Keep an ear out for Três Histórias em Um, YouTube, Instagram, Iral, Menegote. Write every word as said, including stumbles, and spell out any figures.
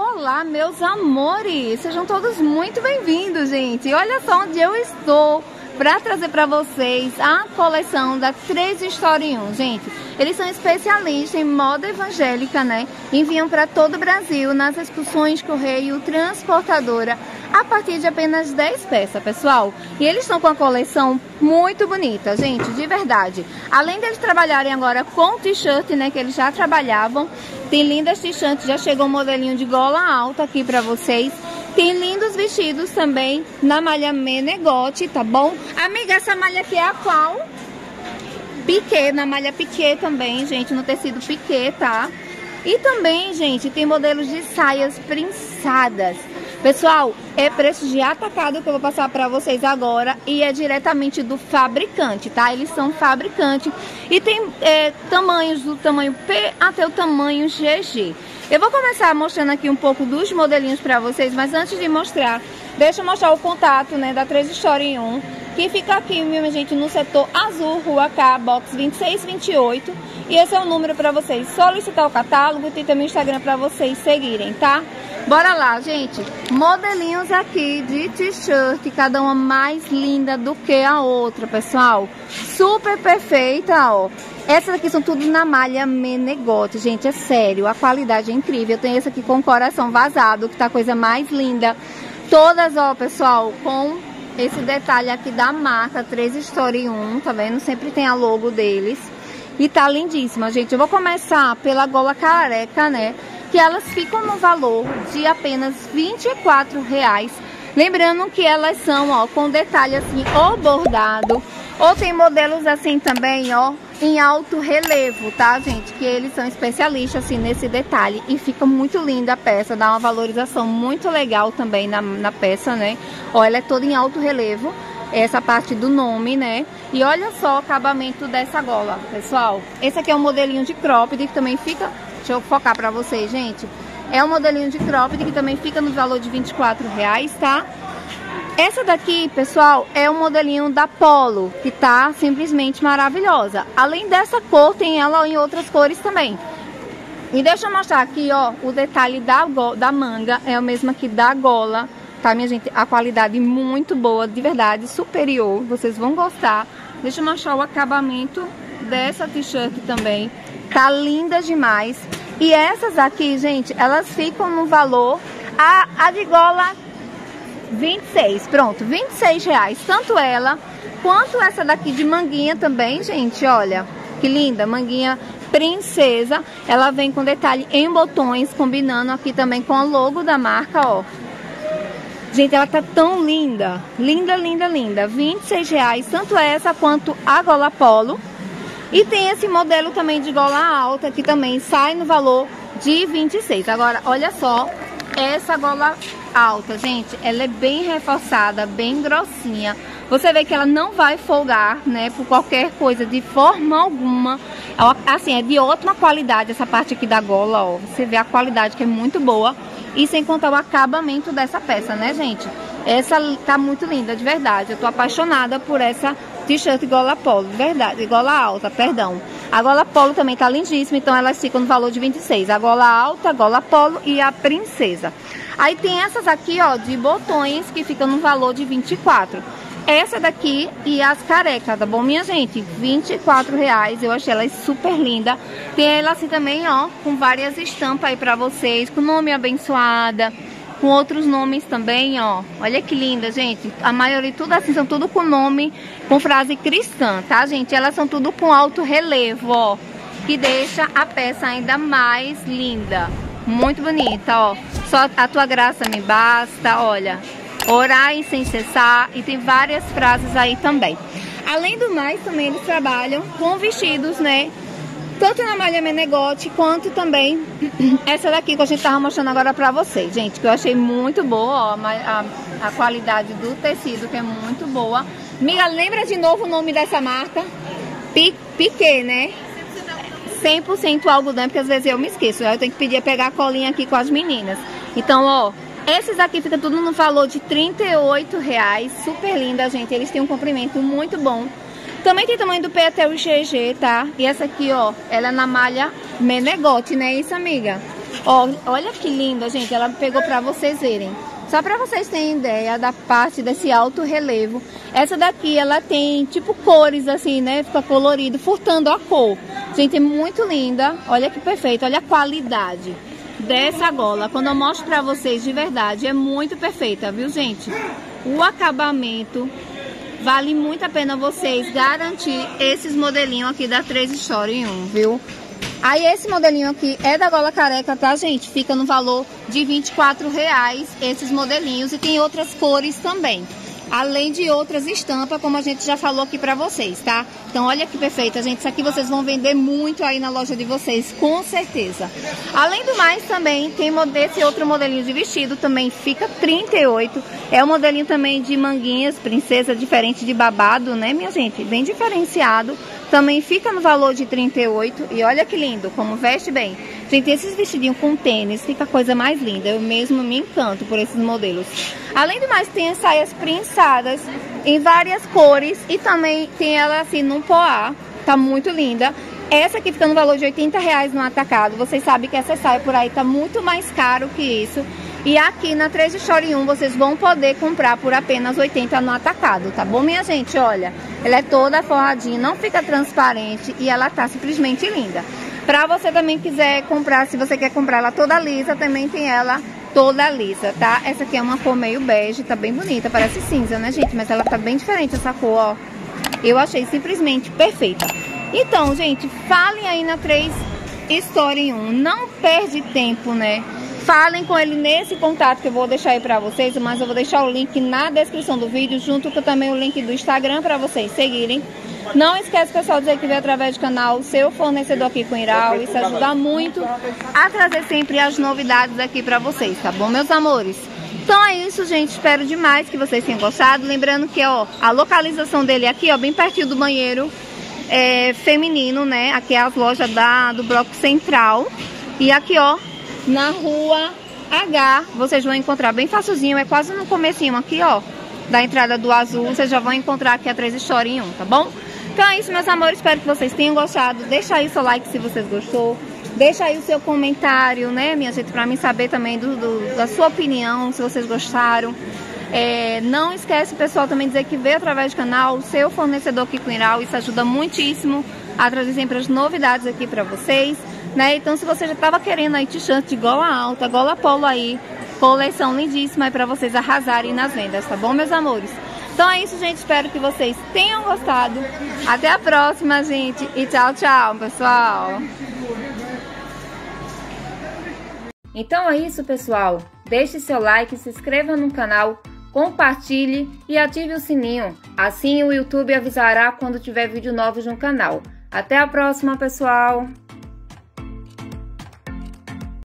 Olá, meus amores! Sejam todos muito bem-vindos, gente! Olha só onde eu estou para trazer para vocês a coleção da Três Histórias em Um, gente. Eles são especialistas em moda evangélica, né? Enviam para todo o Brasil nas excursões correio transportadora a partir de apenas dez peças, pessoal. E eles estão com a coleção muito bonita, gente, de verdade. Além deles trabalharem agora com t-shirt, né, que eles já trabalhavam, tem lindas t-shirts, já chegou um modelinho de gola alta aqui para vocês. Tem lindos vestidos também na malha Menegote, tá bom? Amiga, essa malha aqui é a qual? Piquet, na malha piquet também, gente, no tecido piquet, tá? E também, gente, tem modelos de saias prensadas. Pessoal, é preço de atacado que eu vou passar pra vocês agora e é diretamente do fabricante, tá? Eles são fabricante e tem é, tamanhos do tamanho P até o tamanho G G. Eu vou começar mostrando aqui um pouco dos modelinhos pra vocês, mas antes de mostrar, deixa eu mostrar o contato, né, da Três Histórias em Um, que fica aqui, minha gente, no setor azul, rua K, box vinte e seis vinte e oito. E esse é o número pra vocês solicitar o catálogo e tem também o Instagram pra vocês seguirem, tá? Bora lá, gente. Modelinhos aqui de t-shirt, cada uma mais linda do que a outra, pessoal. Super perfeita, ó. Essas aqui são tudo na malha Menegote, gente, é sério, a qualidade é incrível. Eu tenho essa aqui com coração vazado, que tá a coisa mais linda. Todas, ó, pessoal, com esse detalhe aqui da marca Três Histórias em Um, tá vendo? Sempre tem a logo deles. E tá lindíssima, gente. Eu vou começar pela gola careca, né? Que elas ficam no valor de apenas vinte e quatro reais. Lembrando que elas são, ó, com detalhe assim, ou bordado, ou tem modelos assim também, ó, em alto relevo, tá, gente? Que eles são especialistas, assim, nesse detalhe. E fica muito linda a peça, dá uma valorização muito legal também na, na peça, né? Ó, ela é toda em alto relevo, essa parte do nome, né? E olha só o acabamento dessa gola, pessoal. Esse aqui é um modelinho de cropped, que também fica... Deixa eu focar pra vocês, gente. É um modelinho de cropped que também fica no valor de vinte e quatro reais, tá? Essa daqui, pessoal, é um modelinho da Polo, que tá simplesmente maravilhosa. Além dessa cor, tem ela em outras cores também. E deixa eu mostrar aqui, ó, o detalhe da, da manga. É o mesmo aqui da gola, tá, minha gente? A qualidade muito boa, de verdade, superior. Vocês vão gostar. Deixa eu mostrar o acabamento dessa t-shirt também. Tá linda demais. E essas aqui, gente, elas ficam no valor a, a de gola vinte e seis, pronto, vinte e seis reais, tanto ela quanto essa daqui de manguinha também, gente, olha, que linda, manguinha princesa, ela vem com detalhe em botões, combinando aqui também com o logo da marca, ó. Gente, ela tá tão linda, linda, linda, linda, vinte e seis reais, tanto essa quanto a gola polo. E tem esse modelo também de gola alta, que também sai no valor de vinte e seis. Agora, olha só essa gola alta, gente. Ela é bem reforçada, bem grossinha. Você vê que ela não vai folgar, né, por qualquer coisa, de forma alguma. Assim, é de ótima qualidade essa parte aqui da gola, ó. Você vê a qualidade, que é muito boa. E sem contar o acabamento dessa peça, né, gente? Essa tá muito linda, de verdade. Eu tô apaixonada por essa t-shirt gola polo, de verdade, gola alta, perdão. A gola polo também tá lindíssima, então elas ficam no valor de vinte e seis. A gola alta, a gola polo e a princesa. Aí tem essas aqui, ó, de botões, que ficam no valor de vinte e quatro. Essa daqui e as carecas, tá bom, minha gente? vinte e quatro reais, eu achei elas super lindas. Tem ela assim também, ó, com várias estampas aí pra vocês, com nome abençoada, com outros nomes também, ó. Olha que linda, gente. A maioria, tudo assim, são tudo com nome, com frase cristã, tá, gente? Elas são tudo com alto relevo, ó, que deixa a peça ainda mais linda. Muito bonita, ó. Só a tua graça me basta, olha. Orai sem cessar. E tem várias frases aí também. Além do mais, também eles trabalham com vestidos, né? Tanto na malha Menegote, quanto também essa daqui que a gente tava mostrando agora pra vocês, gente, que eu achei muito boa, ó, a, a qualidade do tecido, que é muito boa. Amiga, lembra de novo o nome dessa marca? Piquet, né? cem por cento algodão, porque às vezes eu me esqueço, eu tenho que pedir a pegar a colinha aqui com as meninas. Então, ó, esses aqui fica tudo no valor de trinta e oito reais, super linda, gente, eles têm um comprimento muito bom. Também tem tamanho do P até o G G, tá? E essa aqui, ó, ela é na malha Menegote, né? Isso, amiga? Ó, olha que linda, gente. Ela pegou pra vocês verem. Só pra vocês terem ideia da parte desse alto relevo. Essa daqui, ela tem tipo cores assim, né? Fica colorido, furtando a cor. Gente, é muito linda. Olha que perfeito. Olha a qualidade dessa gola. Quando eu mostro pra vocês de verdade, é muito perfeita, viu, gente? O acabamento... Vale muito a pena vocês garantir esses modelinhos aqui da Três Histórias em Um, viu? Aí esse modelinho aqui é da gola careca, tá, gente? Fica no valor de vinte e quatro reais esses modelinhos e tem outras cores também. Além de outras estampas, como a gente já falou aqui pra vocês, tá? Então olha que perfeita, gente. Isso aqui vocês vão vender muito aí na loja de vocês, com certeza. Além do mais, também tem esse outro modelinho de vestido, também fica trinta e oito reais. É um modelinho também de manguinhas, princesa, diferente de babado, né, minha gente? Bem diferenciado. Também fica no valor de trinta e oito reais. E olha que lindo, como veste bem. Gente, esses vestidinhos com tênis fica a coisa mais linda. Eu mesmo me encanto por esses modelos. Além do mais, tem as saias prinçadas em várias cores. E também tem ela assim num poá. Tá muito linda. Essa aqui fica no valor de oitenta reais no atacado. Vocês sabem que essa saia por aí tá muito mais caro que isso. E aqui na Três Histórias em Um vocês vão poder comprar por apenas oitenta reais no atacado, tá bom, minha gente? Olha, ela é toda forradinha, não fica transparente e ela tá simplesmente linda. Pra você também quiser comprar, se você quer comprar ela toda lisa, também tem ela toda lisa, tá? Essa aqui é uma cor meio bege, tá bem bonita, parece cinza, né, gente? Mas ela tá bem diferente essa cor, ó. Eu achei simplesmente perfeita. Então, gente, falem aí na Três Histórias em Um, não perde tempo, né? Falem com ele nesse contato que eu vou deixar aí pra vocês, mas eu vou deixar o link na descrição do vídeo, junto com também o link do Instagram pra vocês seguirem. Não esquece, pessoal, de dizer que veio através do canal Seu Fornecedor aqui com Iral. Isso ajuda muito a trazer sempre as novidades aqui pra vocês, tá bom, meus amores? Então é isso, gente. Espero demais que vocês tenham gostado. Lembrando que, ó, a localização dele aqui, ó, bem pertinho do banheiro é, feminino, né? Aqui é as lojas da, do bloco central. E aqui, ó, na rua H, vocês vão encontrar bem facilzinho, é quase no comecinho aqui, ó, da entrada do Azul, vocês já vão encontrar aqui a Três Histórias em Um, tá bom? Então é isso, meus amores, espero que vocês tenham gostado, deixa aí o seu like se vocês gostou, deixa aí o seu comentário, né, minha gente, pra mim saber também do, do, da sua opinião, se vocês gostaram. É, não esquece, pessoal, também dizer que veio através do canal Seu Fornecedor aqui com Iral, isso ajuda muitíssimo a trazer sempre as novidades aqui pra vocês. Né? Então, se você já estava querendo aí t-shirt de gola alta, gola polo aí, coleção lindíssima aí para vocês arrasarem nas vendas, tá bom, meus amores? Então é isso, gente. Espero que vocês tenham gostado. Até a próxima, gente. E tchau, tchau, pessoal. Então é isso, pessoal. Deixe seu like, se inscreva no canal, compartilhe e ative o sininho. Assim o YouTube avisará quando tiver vídeo novos no canal. Até a próxima, pessoal.